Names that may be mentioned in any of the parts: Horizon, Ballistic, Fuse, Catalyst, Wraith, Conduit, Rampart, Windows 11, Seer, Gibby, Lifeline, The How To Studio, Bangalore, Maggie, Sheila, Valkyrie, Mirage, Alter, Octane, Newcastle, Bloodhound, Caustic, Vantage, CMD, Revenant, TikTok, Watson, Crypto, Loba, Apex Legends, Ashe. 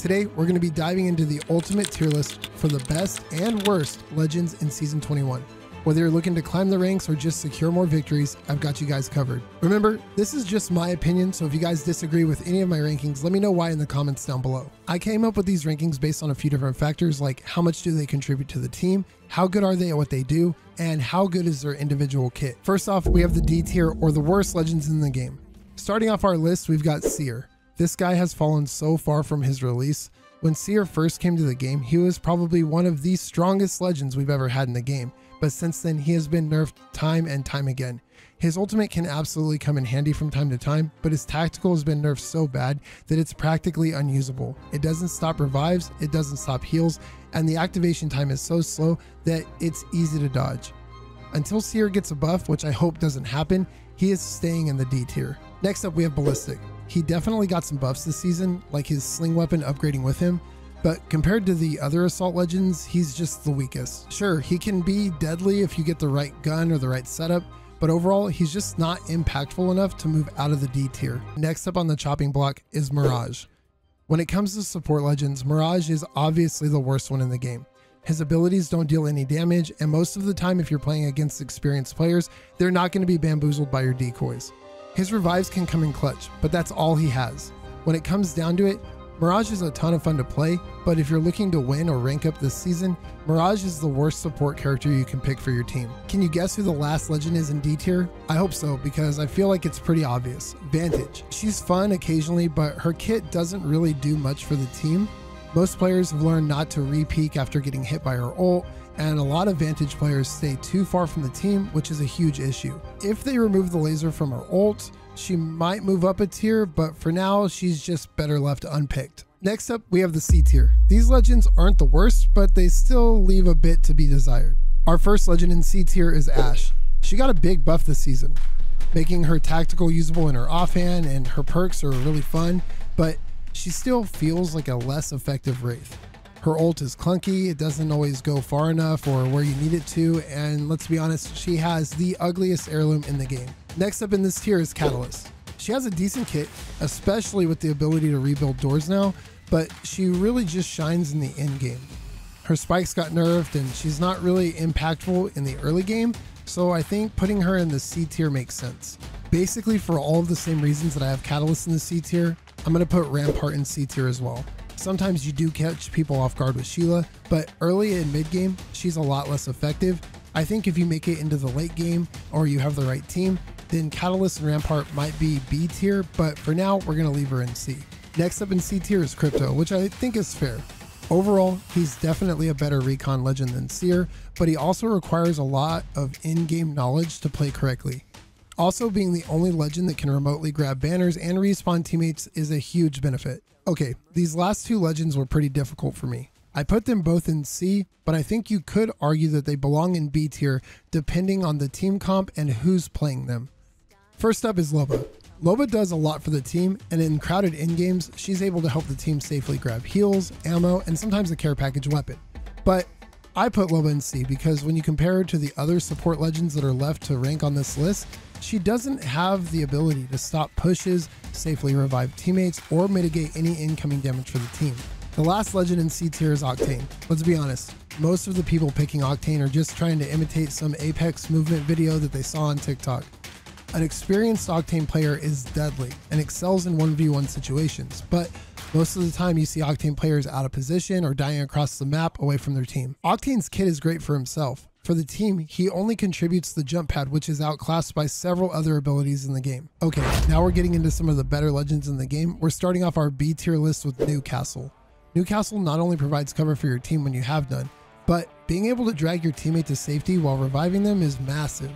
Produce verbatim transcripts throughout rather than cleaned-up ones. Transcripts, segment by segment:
Today, we're going to be diving into the ultimate tier list for the best and worst Legends in Season twenty-one. Whether you're looking to climb the ranks or just secure more victories, I've got you guys covered. Remember, this is just my opinion, so if you guys disagree with any of my rankings, let me know why in the comments down below. I came up with these rankings based on a few different factors, like how much do they contribute to the team, how good are they at what they do, and how good is their individual kit. First off, we have the D tier, or the worst Legends in the game. Starting off our list, we've got Seer. This guy has fallen so far from his release. When Seer first came to the game, he was probably one of the strongest Legends we've ever had in the game, but since then he has been nerfed time and time again. His ultimate can absolutely come in handy from time to time, but his tactical has been nerfed so bad that it's practically unusable. It doesn't stop revives, it doesn't stop heals, and the activation time is so slow that it's easy to dodge. Until Seer gets a buff, which I hope doesn't happen, he is staying in the D tier. Next up we have Ballistic. He definitely got some buffs this season, like his sling weapon upgrading with him, but compared to the other assault Legends, he's just the weakest. Sure, he can be deadly if you get the right gun or the right setup, but overall, he's just not impactful enough to move out of the D tier. Next up on the chopping block is Mirage. When it comes to support Legends, Mirage is obviously the worst one in the game. His abilities don't deal any damage, and most of the time if you're playing against experienced players, they're not going to be bamboozled by your decoys. His revives can come in clutch, but that's all he has. When it comes down to it, Mirage is a ton of fun to play, but if you're looking to win or rank up this season, Mirage is the worst support character you can pick for your team. Can you guess who the last Legend is in D tier? I hope so, because I feel like it's pretty obvious. Vantage. She's fun occasionally, but her kit doesn't really do much for the team. Most players have learned not to re-peak after getting hit by her ult, and a lot of Vantage players stay too far from the team, which is a huge issue. If they remove the laser from her ult, she might move up a tier, but for now, she's just better left unpicked. Next up, we have the C tier. These Legends aren't the worst, but they still leave a bit to be desired. Our first Legend in C tier is Ashe. She got a big buff this season, making her tactical usable in her offhand, and her perks are really fun, but she still feels like a less effective Wraith. Her ult is clunky, it doesn't always go far enough or where you need it to, and let's be honest, she has the ugliest heirloom in the game. Next up in this tier is Catalyst. She has a decent kit, especially with the ability to rebuild doors now, but she really just shines in the end game. Her spikes got nerfed and she's not really impactful in the early game, so I think putting her in the C tier makes sense. Basically for all of the same reasons that I have Catalyst in the C tier, I'm going to put Rampart in C tier as well. Sometimes you do catch people off guard with Sheila, but early and mid game, she's a lot less effective. I think if you make it into the late game or you have the right team, then Catalyst and Rampart might be B tier, but for now, we're going to leave her in C. Next up in C tier is Crypto, which I think is fair. Overall, he's definitely a better recon Legend than Seer, but he also requires a lot of in-game knowledge to play correctly. Also, being the only Legend that can remotely grab banners and respawn teammates is a huge benefit. Okay, these last two Legends were pretty difficult for me. I put them both in C, but I think you could argue that they belong in B tier depending on the team comp and who's playing them. First up is Loba. Loba does a lot for the team, and in crowded end games, she's able to help the team safely grab heals, ammo, and sometimes a care package weapon. But I put Loba in C because when you compare her to the other support Legends that are left to rank on this list, she doesn't have the ability to stop pushes, safely revive teammates, or mitigate any incoming damage for the team. The last Legend in C tier is Octane. Let's be honest, most of the people picking Octane are just trying to imitate some Apex movement video that they saw on TikTok. An experienced Octane player is deadly and excels in one v one situations, but most of the time you see Octane players out of position or dying across the map away from their team. Octane's kit is great for himself. For the team, he only contributes the jump pad, which is outclassed by several other abilities in the game. Okay, now we're getting into some of the better Legends in the game. We're starting off our B tier list with Newcastle. Newcastle not only provides cover for your team when you have none, but being able to drag your teammate to safety while reviving them is massive.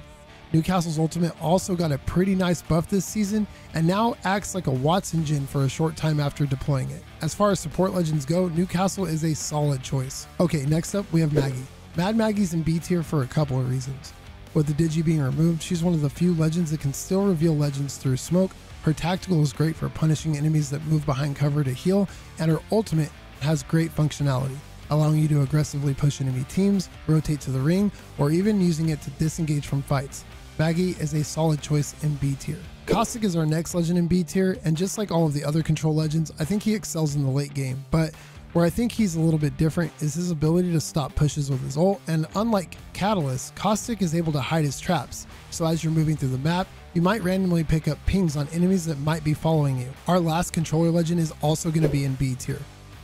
Newcastle's ultimate also got a pretty nice buff this season and now acts like a Watson gen for a short time after deploying it. As far as support Legends go, Newcastle is a solid choice. Okay, next up we have Maggie. Mad Maggie's in B tier for a couple of reasons. With the digi being removed, she's one of the few Legends that can still reveal Legends through smoke. Her tactical is great for punishing enemies that move behind cover to heal, and her ultimate has great functionality, allowing you to aggressively push enemy teams, rotate to the ring, or even using it to disengage from fights. Maggie is a solid choice in B tier. Caustic is our next legend in B tier, and just like all of the other Control legends, I think he excels in the late game, but where I think he's a little bit different is his ability to stop pushes with his ult, and unlike Catalyst, Caustic is able to hide his traps, so as you're moving through the map, you might randomly pick up pings on enemies that might be following you. Our last Controller legend is also going to be in B tier.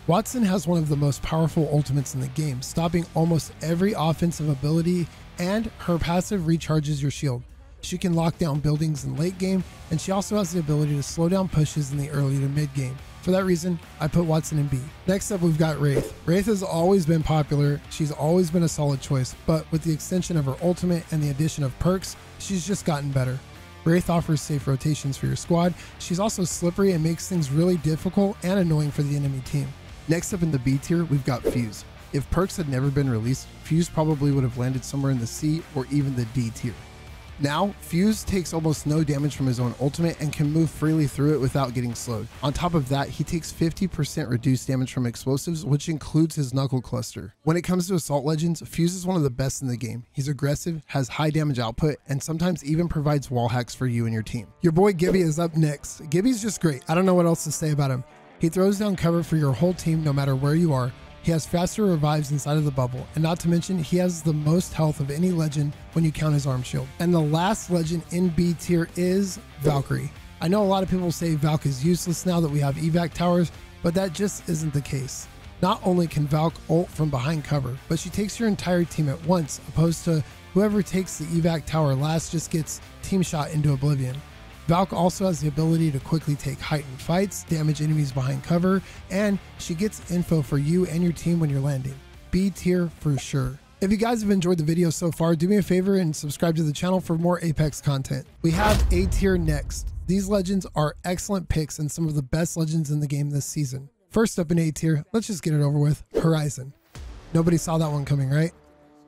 Watson has one of the most powerful ultimates in the game, stopping almost every offensive ability, and her passive recharges your shield. She can lock down buildings in late game, and she also has the ability to slow down pushes in the early to mid game. For that reason, I put Watson in B. Next up, we've got Wraith. Wraith has always been popular, she's always been a solid choice, but with the extension of her ultimate and the addition of perks, she's just gotten better. Wraith offers safe rotations for your squad, she's also slippery and makes things really difficult and annoying for the enemy team. Next up in the B tier, we've got Fuse. If perks had never been released, Fuse probably would have landed somewhere in the C or even the D tier. Now, Fuse takes almost no damage from his own ultimate and can move freely through it without getting slowed. On top of that, he takes fifty percent reduced damage from explosives, which includes his knuckle cluster. When it comes to Assault Legends, Fuse is one of the best in the game. He's aggressive, has high damage output, and sometimes even provides wall hacks for you and your team. Your boy Gibby is up next. Gibby's just great. I don't know what else to say about him. He throws down cover for your whole team no matter where you are. He has faster revives inside of the bubble, and not to mention he has the most health of any legend when you count his arm shield. And the last legend in B tier is Valkyrie. I know a lot of people say Valk is useless now that we have evac towers, but that just isn't the case. Not only can Valk ult from behind cover, but she takes your entire team at once, opposed to whoever takes the evac tower last just gets team shot into oblivion. Valk also has the ability to quickly take heightened fights, damage enemies behind cover, and she gets info for you and your team when you're landing. B tier for sure. If you guys have enjoyed the video so far, do me a favor and subscribe to the channel for more Apex content. We have A tier next. These legends are excellent picks and some of the best legends in the game this season. First up in A tier, let's just get it over with, Horizon. Nobody saw that one coming, right?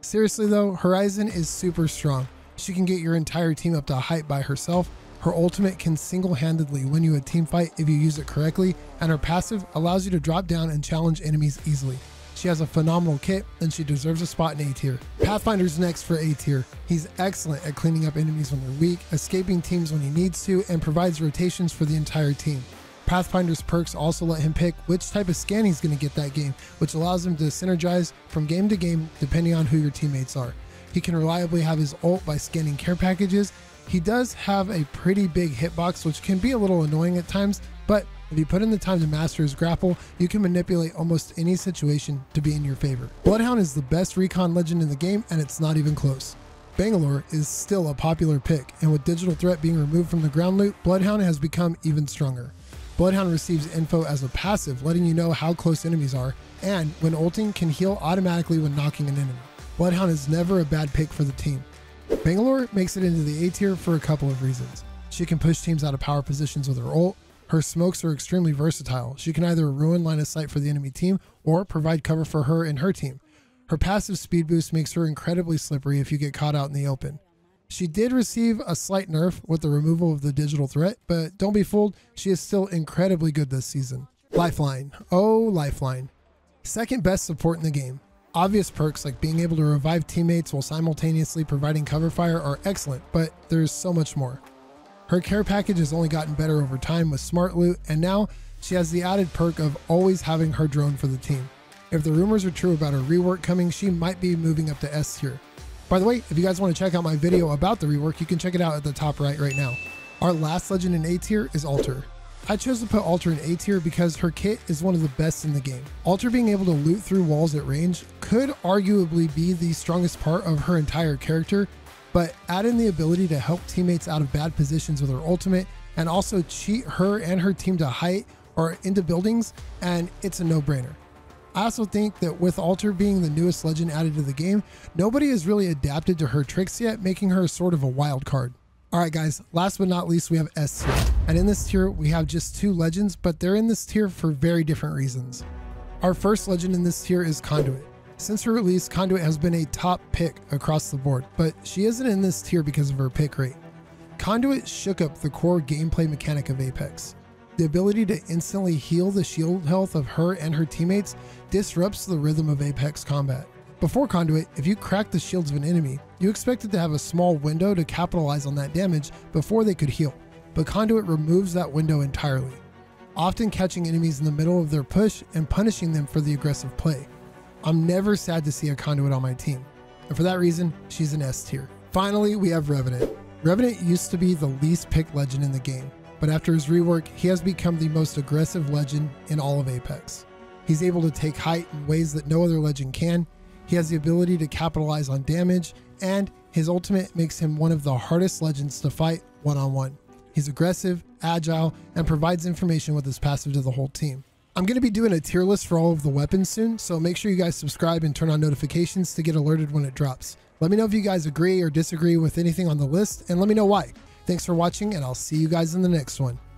Seriously though, Horizon is super strong. She can get your entire team up to height by herself. Her ultimate can single-handedly win you a teamfight if you use it correctly, and her passive allows you to drop down and challenge enemies easily. She has a phenomenal kit, and she deserves a spot in A tier. Pathfinder's next for A tier. He's excellent at cleaning up enemies when they're weak, escaping teams when he needs to, and provides rotations for the entire team. Pathfinder's perks also let him pick which type of scan he's going to get that game, which allows him to synergize from game to game depending on who your teammates are. He can reliably have his ult by scanning care packages. He does have a pretty big hitbox, which can be a little annoying at times, but if you put in the time to master his grapple, you can manipulate almost any situation to be in your favor. Bloodhound is the best recon legend in the game, and it's not even close. Bangalore is still a popular pick, and with Digital Threat being removed from the ground loot, Bloodhound has become even stronger. Bloodhound receives info as a passive, letting you know how close enemies are, and when ulting can heal automatically when knocking an enemy. Bloodhound is never a bad pick for the team. Bangalore makes it into the A tier for a couple of reasons. She can push teams out of power positions with her ult. Her smokes are extremely versatile. She can either ruin line of sight for the enemy team or provide cover for her and her team. Her passive speed boost makes her incredibly slippery if you get caught out in the open. She did receive a slight nerf with the removal of the Digital Threat, but don't be fooled, she is still incredibly good this season. Lifeline. Oh, Lifeline. Second best support in the game. Obvious perks like being able to revive teammates while simultaneously providing cover fire are excellent, but there's so much more. Her care package has only gotten better over time with smart loot, and now she has the added perk of always having her drone for the team. If the rumors are true about her rework coming, she might be moving up to S tier. By the way, if you guys want to check out my video about the rework, you can check it out at the top right right now. Our last legend in A tier is Alter. I chose to put Alter in A tier because her kit is one of the best in the game. Alter being able to loot through walls at range could arguably be the strongest part of her entire character, but add in the ability to help teammates out of bad positions with her ultimate and also cheat her and her team to height or into buildings, and it's a no-brainer. I also think that with Alter being the newest legend added to the game, nobody has really adapted to her tricks yet, making her sort of a wild card. Alright guys, last but not least, we have S tier. And in this tier, we have just two legends, but they're in this tier for very different reasons. Our first legend in this tier is Conduit. Since her release, Conduit has been a top pick across the board, but she isn't in this tier because of her pick rate. Conduit shook up the core gameplay mechanic of Apex. The ability to instantly heal the shield health of her and her teammates disrupts the rhythm of Apex combat. Before Conduit, if you cracked the shields of an enemy, you expected to have a small window to capitalize on that damage before they could heal. but Conduit removes that window entirely, often catching enemies in the middle of their push and punishing them for the aggressive play. I'm never sad to see a Conduit on my team, and for that reason, she's an S tier. Finally, we have Revenant. Revenant used to be the least picked legend in the game, but after his rework, he has become the most aggressive legend in all of Apex. He's able to take height in ways that no other legend can. He has the ability to capitalize on damage, and his ultimate makes him one of the hardest legends to fight one-on-one. He's aggressive, agile, and provides information with his passive to the whole team. I'm going to be doing a tier list for all of the weapons soon, so make sure you guys subscribe and turn on notifications to get alerted when it drops. Let me know if you guys agree or disagree with anything on the list, and let me know why. Thanks for watching, and I'll see you guys in the next one.